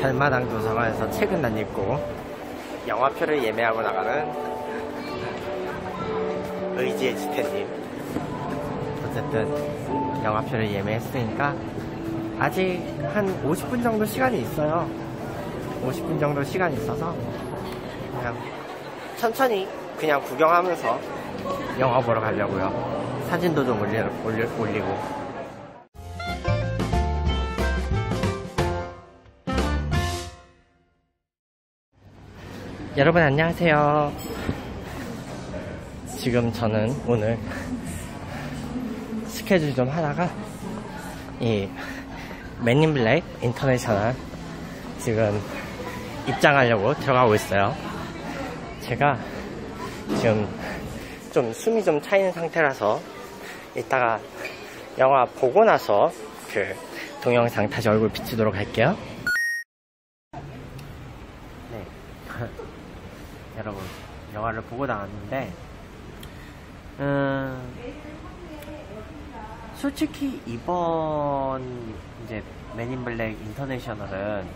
별마당 도서관에서 책은 안 읽고 영화표를 예매하고 나가는 의지의 지태님. 어쨌든 영화표를 예매했으니까 아직 한 50분 정도 시간이 있어요. 50분 정도 시간이 있어서 그냥 천천히 그냥 구경하면서 영화 보러 가려고요. 사진도 좀 올리고. 여러분 안녕하세요. 지금 저는 오늘 스케줄 좀 하다가 이 맨인블랙 인터내셔널 지금 입장하려고 들어가고 있어요. 제가 지금 좀 숨이 좀 차이는 상태라서 이따가 영화 보고 나서 그 동영상 다시 얼굴 비추도록 할게요. 여러분, 영화를 보고 나왔는데 솔직히 이번 이제 맨인블랙 인터내셔널은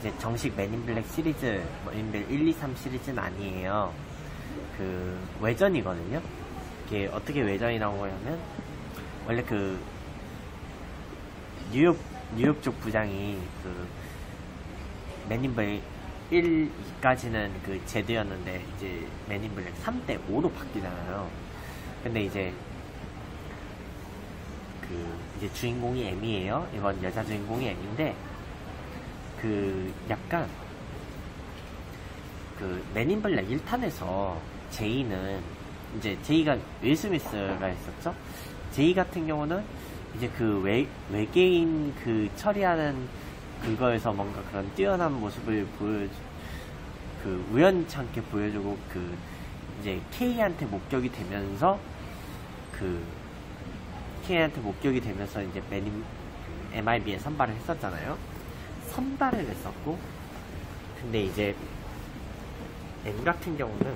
이제 정식 맨인블랙 시리즈, 맨인블랙 1, 2, 3 시리즈는 아니에요. 그 외전이거든요. 이게 어떻게 외전이라고 하냐면 원래 그 뉴욕 쪽 부장이 그 맨인블랙 1, 2까지는 그 제드였는데 이제 맨인블랙 3대 5로 바뀌잖아요. 근데 이제 주인공이 M이에요. 이번 여자 주인공이 M인데 그 약간 그 맨인블랙 1탄에서 제이는 이제 제이가 윌 스미스가 있었죠. 제이 같은 경우는 이제 그 외계인 그 처리하는 그거에서 뭔가 그런 뛰어난 모습을 그 우연찮게 보여주고 그 이제 K한테 목격이 되면서 이제 MIB에 선발을 했었잖아요. 선발을 했었고, 근데 이제 M 같은 경우는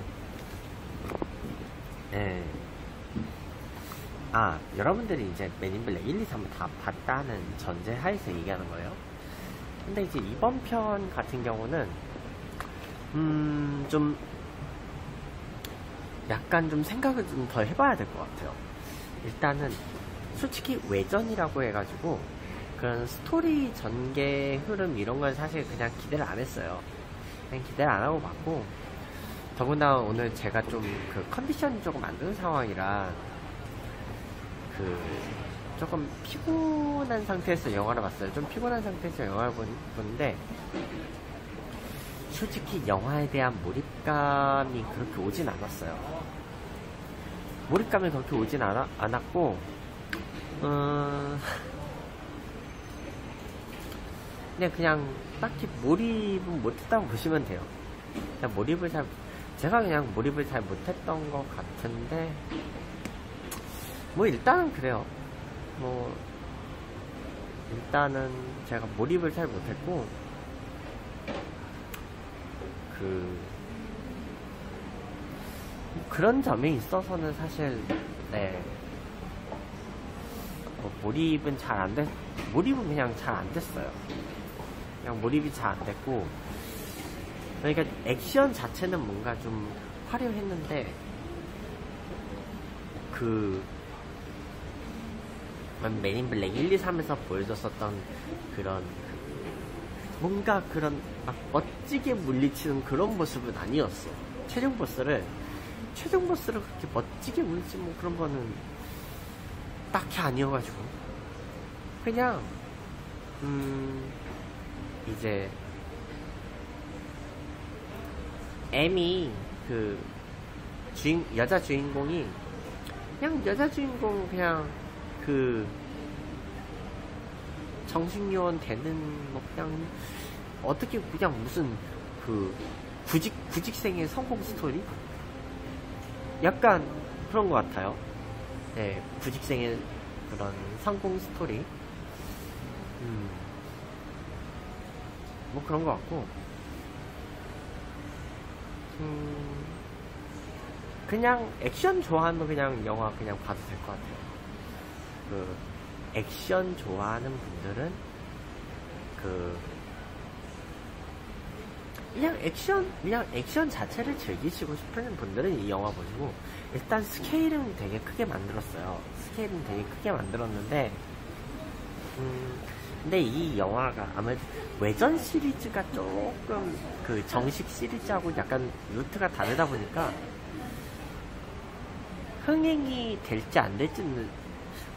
여러분들이 이제 맨인블랙 1, 2, 3을 다 봤다는 전제 하에서 얘기하는 거예요. 근데 이제 이번 편 같은 경우는 좀 약간 좀 생각을 좀 더 해봐야 될 것 같아요. 일단은 솔직히 외전이라고 해가지고 그런 스토리 전개 흐름 이런 건 사실 그냥 기대를 안 했어요. 그냥 기대를 안 하고 봤고, 더구나 오늘 제가 좀 그 컨디션이 조금 안 좋은 상황이라 그 조금 피곤한 상태에서 영화를 봤어요. 좀 피곤한 상태에서 영화를 보는데 솔직히 영화에 대한 몰입감이 그렇게 오진 않았어요. 몰입감이 그렇게 오진 않았고 그냥 딱히 몰입은 못했다고 보시면 돼요. 그냥 제가 그냥 몰입을 잘 못했던 것 같은데 뭐 일단은 그래요. 뭐 일단은 제가 몰입을 잘 못했고 그런 점에 있어서는 사실 뭐 몰입은 그냥 잘 안 됐어요. 그냥 몰입이 잘 안 됐고, 그러니까 액션 자체는 뭔가 좀 화려했는데 맨인블랙 1, 2, 3에서 보여줬었던 그런 뭔가 그런 막 멋지게 물리치는 그런 모습은 아니었어. 최종 보스를 그렇게 멋지게 물리치는 뭐 그런 거는 딱히 아니어가지고 그냥 이제 M이 그 여자 주인공이 그냥 그 정신요원 되는 뭐 그냥 어떻게 그냥 무슨 그 구직생의 성공 스토리? 약간 그런 것 같아요. 네, 구직생의 그런 성공 스토리. 뭐 그런 것 같고. 그냥 액션 좋아하면 그냥 영화 그냥 봐도 될 것 같아요. 그 액션 좋아하는 분들은 그 그냥 액션 자체를 즐기시고 싶은 분들은 이 영화 보시고, 일단 스케일은 되게 크게 만들었어요. 스케일은 되게 크게 만들었는데, 근데 이 영화가 아무래도 외전 시리즈가 조금 그 정식 시리즈하고 약간 루트가 다르다 보니까 흥행이 될지 안 될지는,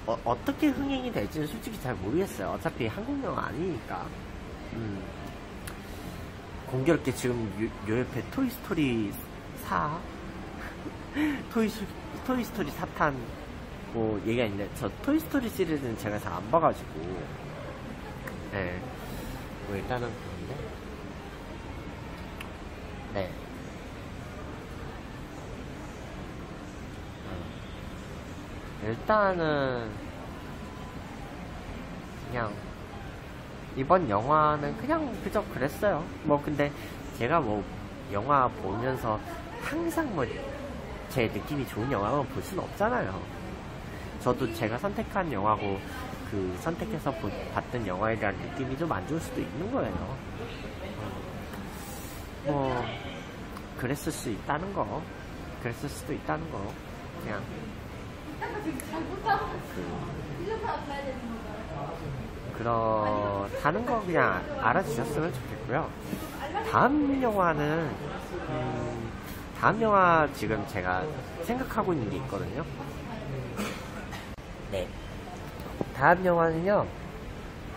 어떻게 흥행이 될지는 솔직히 잘 모르겠어요. 어차피 한국 영화 아니니까. 공교롭게 지금 요 옆에 토이스토리 4 토이스토리 4탄 뭐 얘기가 있는데, 저 토이스토리 시리즈는 제가 잘 안 봐가지고, 네, 뭐 일단은 그런데, 네, 일단은 그냥 이번 영화는 그냥 그저 그랬어요. 뭐 근데 제가 뭐 영화 보면서 항상 뭐 제 느낌이 좋은 영화만 볼 수는 없잖아요. 저도 제가 선택한 영화고 그 선택해서 봤던 영화에 대한 느낌이 좀 안 좋을 수도 있는 거예요. 뭐 그랬을 수 있다는 거, 그랬을 수도 있다는 거. 그냥 그렇다는 거 그냥 알아주셨으면 좋겠고요. 다음 영화 지금 제가 생각하고 있는 게 있거든요. 네, 다음 영화는요,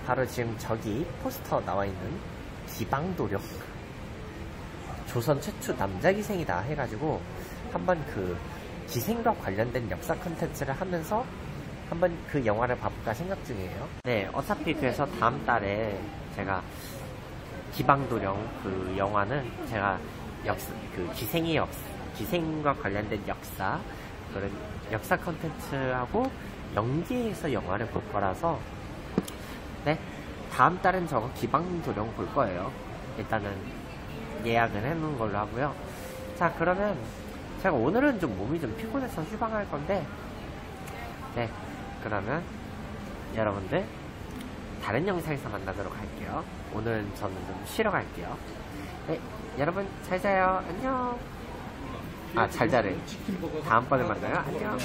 바로 지금 저기 포스터 나와있는 기방도령 조선 최초 남자기생이다 해가지고 한번 그 기생과 관련된 역사 콘텐츠를 하면서 한번 그 영화를 봐볼까 생각 중이에요. 네, 어차피 그래서 다음 달에 제가 기방도령 그 영화는 제가 기생과 관련된 역사, 그런 역사 콘텐츠하고 연기에서 영화를 볼 거라서, 네, 다음 달은 저거 기방도령 볼 거예요. 일단은 예약을 해놓은 걸로 하고요. 자, 그러면 제가 오늘은 좀 몸이 좀 피곤해서 휴방할 건데, 네, 그러면 여러분들 다른 영상에서 만나도록 할게요. 오늘은 저는 좀 쉬러 갈게요. 네, 여러분 잘 자요. 안녕. 아, 잘 자래. 다음번에 만나요. 안녕.